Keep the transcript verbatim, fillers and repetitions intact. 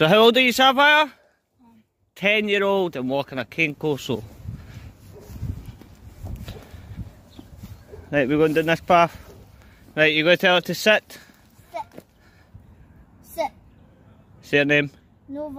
So how old are you, Sapphire? Ten year old and walking a cane corso. Right, we're going down this path. Right, you go tell her to sit. Sit. Sit. Say her name. Nova.